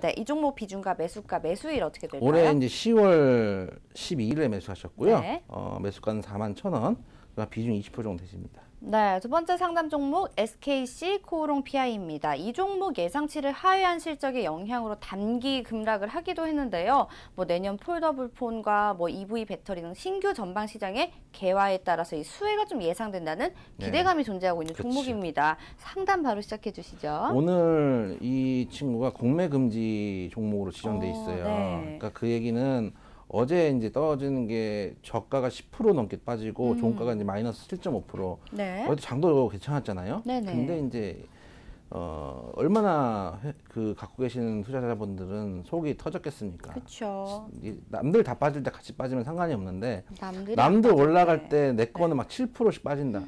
네, 이 종목 비중과 매수가, 매수일 어떻게 될까요? 올해 이제 10월 12일에 매수하셨고요. 네. 매수가는 41,000원, 비중 20% 정도 되십니다. 네, 두 번째 상담 종목 SKC 코오롱 PI입니다. 이 종목 예상치를 하회한 실적의 영향으로 단기 급락을 하기도 했는데요. 내년 폴더블 폰과 EV 배터리 등 신규 전방 시장의 개화에 따라서 이 수혜가 좀 예상된다는 기대감이 존재하고 있는 종목입니다. 상담 바로 시작해 주시죠. 오늘 이 친구가 공매 금지 종목으로 지정돼 있어요. 그러니까 그 얘기는 어제 이제 떨어지는 게 저가가 10% 넘게 빠지고 종가가 이제 마이너스 7.5%. 네. 어제 장도 괜찮았잖아요. 네네. 근데 이제 얼마나 그 갖고 계시는 투자자분들은 속이 터졌겠습니까? 그렇죠. 남들 다 빠질 때 같이 빠지면 상관이 없는데 남들 올라갈 때 내 거는 막 7%씩 빠진다.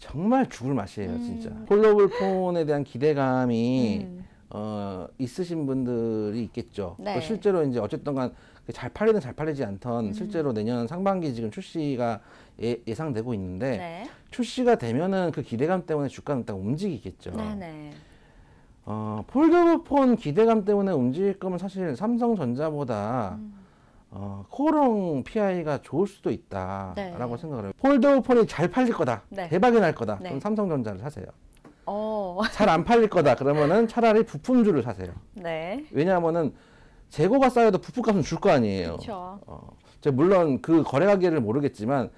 정말 죽을 맛이에요, 진짜. 폴더블 폰에 대한 기대감이 있으신 분들이 있겠죠. 네. 실제로 이제 어쨌든간 잘 팔리든 잘 팔리지 않던 실제로 내년 상반기 지금 출시가 예상되고 있는데 네. 출시가 되면은 그 기대감 때문에 주가는 일단 움직이겠죠. 네네. 폴더블폰 기대감 때문에 움직일 거면 사실 삼성전자보다 코오롱 PI가 좋을 수도 있다라고 네. 생각을 해요. 폴더블폰이 잘 팔릴 거다, 네. 대박이 날 거다. 네. 그럼 삼성전자를 사세요. 잘 안 팔릴 거다 그러면은 차라리 부품주를 사세요. 네. 왜냐하면은 재고가 쌓여도 부품값은 줄 거 아니에요. 그렇죠. 물론 그 거래 가격을 모르겠지만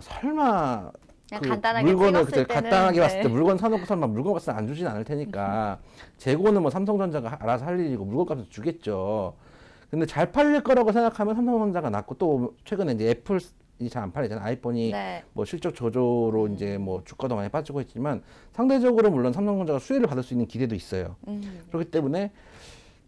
설마 그냥 간단하게 물건을 그때 간단하게 네. 봤을 때 물건 사놓고 설마 물건값은 안 주진 않을 테니까 재고는 삼성전자가 알아서 할 일이고 물건값은 주겠죠. 근데 잘 팔릴 거라고 생각하면 삼성전자가 낫고 또 최근에 이제 애플 잘 안 팔리잖아요. 아이폰이 네. 실적 저조로 이제 주가도 많이 빠지고 있지만 상대적으로 물론 삼성전자가 수혜를 받을 수 있는 기대도 있어요. 그렇기 때문에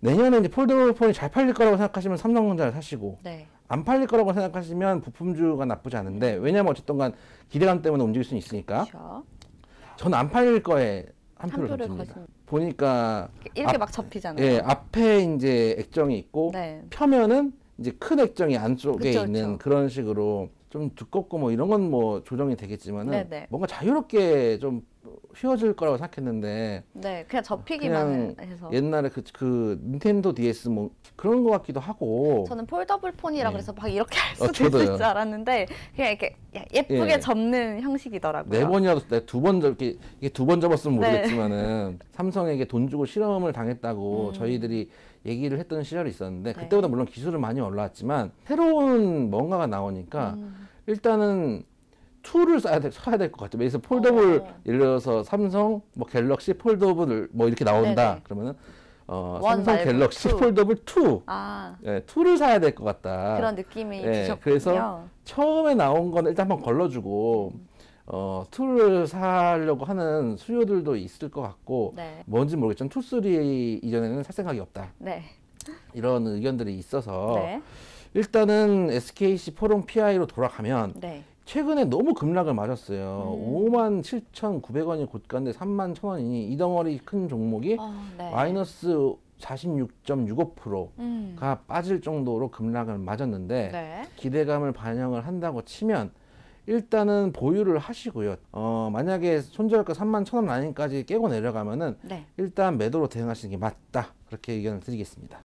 내년에 이제 폴더블폰이 잘 팔릴 거라고 생각하시면 삼성전자를 사시고 네. 안 팔릴 거라고 생각하시면 부품주가 나쁘지 않은데 왜냐면 어쨌든간 기대감 때문에 움직일 수는 있으니까 그렇죠. 저는 안 팔릴 거에 한 표를 던집니다. 보니까 이렇게 막 접히잖아요. 예, 앞에 이제 액정이 있고 네. 펴면은 이제 큰 액정이 안쪽에 그쵸, 있는 그쵸. 그런 식으로 좀 두껍고 이런 건 조정이 되겠지만은 네네. 뭔가 자유롭게 좀 휘어질 거라고 생각했는데 네 그냥 접히기만 그냥 해서 옛날에 그 닌텐도 DS 그런 거 같기도 하고 저는 폴더블폰이라 네. 그래서 막 이렇게 할 수도 있을 줄 알았는데 그냥 이렇게 예쁘게 예. 접는 형식이더라고요. 네 번이라도 이게 두 번 접었으면 모르겠지만은 네. 삼성에게 돈 주고 실험을 당했다고 저희들이 얘기를 했던 시절이 있었는데 네. 그때보다 물론 기술은 많이 올라왔지만 새로운 뭔가가 나오니까 일단은 툴을 사야 될 것 같아요. 그래서 폴더블 예를 들어서 삼성 갤럭시 폴더블 이렇게 나온다. 네네. 그러면은 삼성 갤럭시 폴더블 2. 예, 2를 사야 될 것 같다. 그런 느낌이 드셨군요. 그래서 처음에 나온 건 일단 한번 걸러주고 2를 사려고 하는 수요들도 있을 것 같고 네. 뭔지 모르겠지만 2, 3 이전에는 살 생각이 없다. 네. 이런 의견들이 있어서 네. 일단은 SKC 포럼 PI로 돌아가면 네. 최근에 너무 급락을 맞았어요. 57,900원이 고가인데 31,000원이니 이 덩어리 큰 종목이 네. 마이너스 46.65%가 빠질 정도로 급락을 맞았는데 네. 기대감을 반영을 한다고 치면 일단은 보유를 하시고요. 만약에 손절가 31,000원 라인까지 깨고 내려가면은 네. 일단 매도로 대응하시는 게 맞다. 그렇게 의견을 드리겠습니다.